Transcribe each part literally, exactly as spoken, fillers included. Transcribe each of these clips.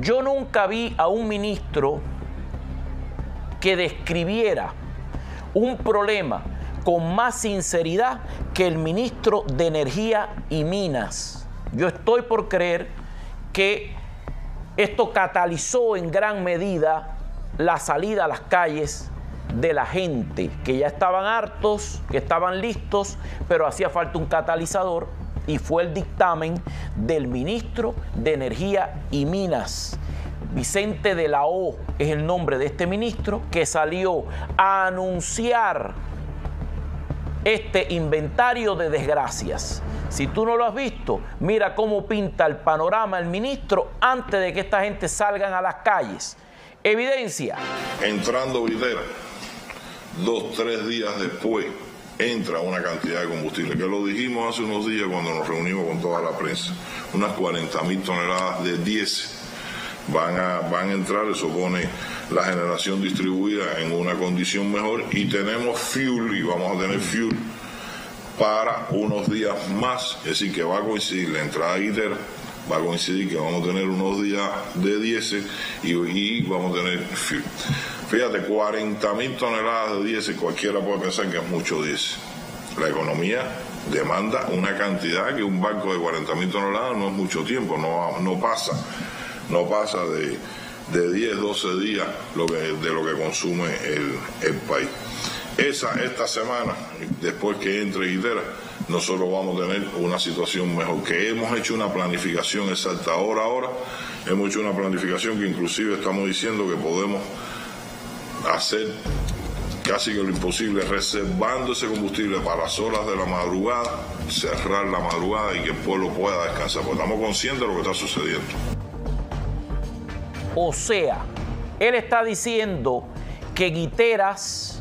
Yo nunca vi a un ministro que describiera un problema con más sinceridad que el ministro de Energía y Minas. Yo estoy por creer que esto catalizó en gran medida la salida a las calles de la gente, que ya estaban hartos, que estaban listos, pero hacía falta un catalizador, y fue el dictamen del ministro de Energía y Minas. Vicente de la O es el nombre de este ministro, que salió a anunciar este inventario de desgracias. Si tú no lo has visto, mira cómo pinta el panorama el ministro antes de que esta gente salgan a las calles. Evidencia. Entrando Guiteras, dos, tres días después, entra una cantidad de combustible, que lo dijimos hace unos días cuando nos reunimos con toda la prensa, unas cuarenta mil toneladas de diésel van a, van a entrar, eso pone la generación distribuida en una condición mejor, y tenemos fuel, y vamos a tener fuel para unos días más, es decir, que va a coincidir la entrada de Guiteras, va a coincidir que vamos a tener unos días de diésel y, y vamos a tener fuel. Fíjate, cuarenta mil toneladas de diésel, cualquiera puede pensar que es mucho diésel. La economía demanda una cantidad que un barco de cuarenta mil toneladas no es mucho tiempo, no, no pasa, no pasa de, de diez, doce días lo que, de lo que consume el, el país. Esa, esta semana, después que entre Guiteras, nosotros vamos a tener una situación mejor, que hemos hecho una planificación exacta. Ahora, ahora, hemos hecho una planificación que inclusive estamos diciendo que podemos hacer casi que lo imposible, reservando ese combustible para las horas de la madrugada, cerrar la madrugada y que el pueblo pueda descansar, porque estamos conscientes de lo que está sucediendo. O sea, él está diciendo que Guiteras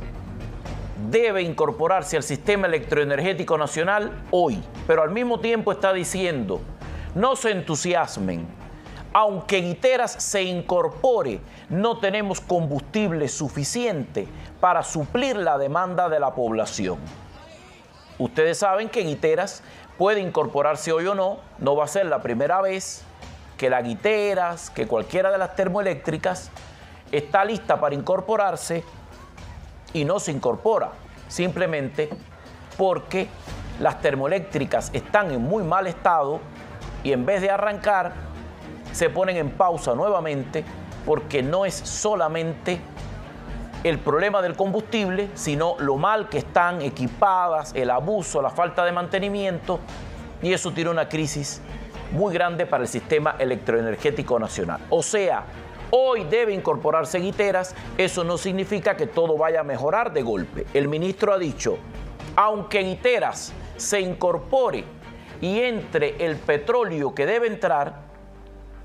debe incorporarse al sistema electroenergético nacional hoy, pero al mismo tiempo está diciendo, no se entusiasmen, aunque Guiteras se incorpore, no tenemos combustible suficiente para suplir la demanda de la población. Ustedes saben que Guiteras puede incorporarse hoy o no, no va a ser la primera vez que la Guiteras, que cualquiera de las termoeléctricas está lista para incorporarse y no se incorpora, simplemente porque las termoeléctricas están en muy mal estado y en vez de arrancar se ponen en pausa nuevamente, porque no es solamente el problema del combustible, sino lo mal que están equipadas, el abuso, la falta de mantenimiento, y eso tiene una crisis muy grande para el sistema electroenergético nacional. O sea, hoy debe incorporarse Guiteras, eso no significa que todo vaya a mejorar de golpe. El ministro ha dicho, aunque Guiteras se incorpore y entre el petróleo que debe entrar,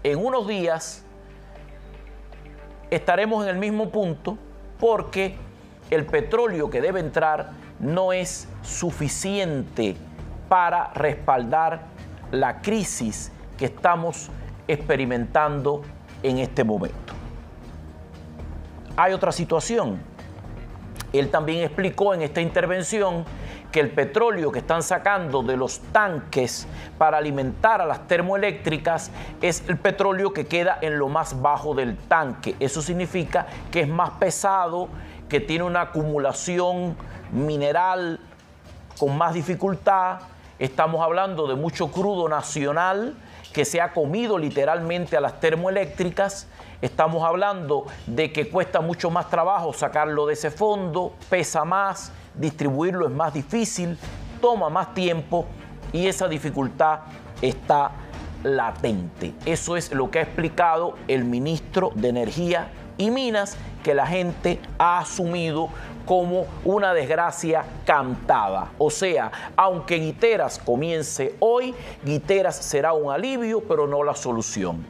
en unos días estaremos en el mismo punto, porque el petróleo que debe entrar no es suficiente para respaldar la crisis que estamos experimentando en este momento. Hay otra situación. Él también explicó en esta intervención que el petróleo que están sacando de los tanques para alimentar a las termoeléctricas es el petróleo que queda en lo más bajo del tanque. Eso significa que es más pesado, que tiene una acumulación mineral con más dificultad. Estamos hablando de mucho crudo nacional que se ha comido literalmente a las termoeléctricas. Estamos hablando de que cuesta mucho más trabajo sacarlo de ese fondo, pesa más, distribuirlo es más difícil, toma más tiempo, y esa dificultad está latente. Eso es lo que ha explicado el ministro de Energía y Minas, que la gente ha asumido como una desgracia cantada. O sea, aunque Guiteras comience hoy, Guiteras será un alivio, pero no la solución.